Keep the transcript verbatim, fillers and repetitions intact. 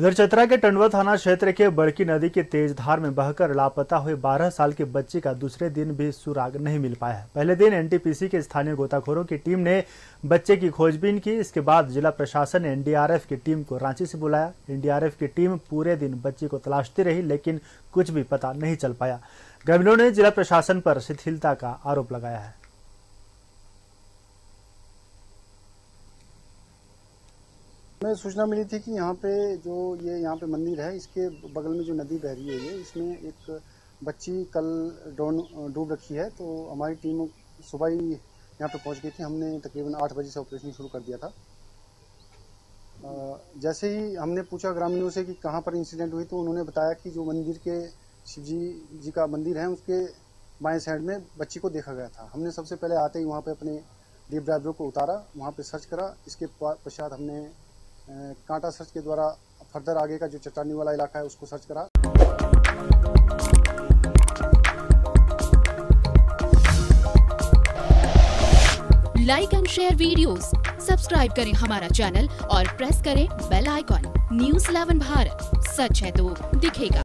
इधर चतरा के टंडवा थाना क्षेत्र के बड़की नदी के तेज धार में बहकर लापता हुए बारह साल के बच्चे का दूसरे दिन भी सुराग नहीं मिल पाया है। पहले दिन एन टी पी सी के स्थानीय गोताखोरों की टीम ने बच्चे की खोजबीन की। इसके बाद जिला प्रशासन ने एन डी आर एफ की टीम को रांची से बुलाया। एन डी आर एफ की टीम पूरे दिन बच्चे को तलाशती रही, लेकिन कुछ भी पता नहीं चल पाया। ग्रामीणों ने जिला प्रशासन पर शिथिलता का आरोप लगाया है। हमें सूचना मिली थी कि यहाँ पे जो ये यहाँ पे मंदिर है, इसके बगल में जो नदी बह रही है ये, इसमें एक बच्ची कल डोन डूब रखी है। तो हमारी टीम सुबह ही यहाँ पे पहुँच गई थी। हमने तकरीबन आठ बजे से ऑपरेशन शुरू कर दिया था। जैसे ही हमने पूछा ग्रामीणों से कि कहाँ पर इंसिडेंट हुई, तो उन्होंने बताया कि जो मंदिर के शिव जी जी का मंदिर है उसके बाएँ साइड में बच्ची को देखा गया था। हमने सबसे पहले आते ही वहाँ पर अपने डीप ड्राइवरों को उतारा, वहाँ पर सर्च करा। इसके पश्चात हमने कांटा सर्च के द्वारा फर्दर आगे का जो चट्टानी वाला इलाका है उसको सर्च करा। Like and share videos, subscribe करें हमारा चैनल और प्रेस करें bell icon. News eleven Bharat, सच है तो दिखेगा।